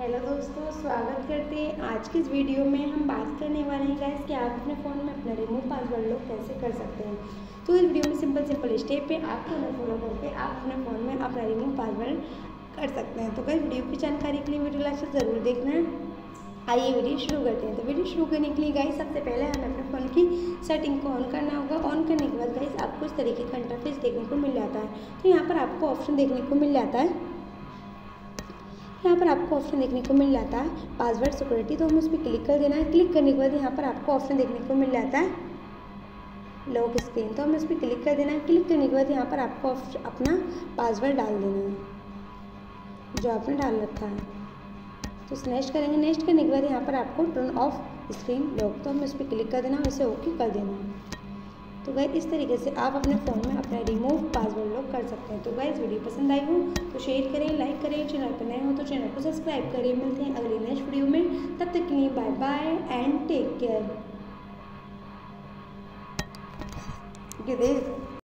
Hello दोस्तों, स्वागत करते हैं। आज की इस वीडियो में हम बात करने वाले हैं गाइस कि आप अपने फ़ोन में अपना रिमूव पासवर्ड लॉक कैसे कर सकते हैं। तो इस वीडियो में सिंपल स्टेप है, आपको उन्हें फॉलो करके आप अपने फ़ोन में अपना रिमूव पासवर्ड कर सकते हैं। तो गाइस वीडियो की जानकारी के लिए वीडियो लास्ट तक ज़रूर देखना है। आइए वीडियो शुरू करते हैं। तो वीडियो शुरू करने के लिए गाइस सबसे पहले हमें अपने फ़ोन की सेटिंग को ऑन करना होगा। ऑन करने के बाद गाइस आपको इस तरीके का इंटरफेस देखने को मिल जाता है। तो यहाँ पर आपको ऑप्शन देखने को मिल जाता है पासवर्ड सिक्योरिटी। तो हम उस पर क्लिक कर देना है। क्लिक करने के बाद यहाँ पर आपको ऑप्शन देखने को मिल जाता है लॉक स्क्रीन। तो हम उस पर क्लिक कर देना है। क्लिक करने के बाद यहाँ पर आपको अपना पासवर्ड डाल देना है जो आपने डाल रखा है। तो नेक्स्ट करेंगे। नेक्स्ट करने के बाद यहाँ पर आपको टर्न ऑफ स्क्रीन लॉक, तो हम उस पर क्लिक कर देना है, उसे ओके कर देना है। तो गाइस इस तरीके से आप अपने फ़ोन में अपना रिमूव पासवर्ड लॉक कर सकते हैं। तो गाइस वीडियो पसंद आई हो तो शेयर करें, लाइक करें। चैनल पर नए हो तो चैनल को सब्सक्राइब करें। मिलते हैं अगली नेक्स्ट वीडियो में। तब तक के लिए bye bye and take care.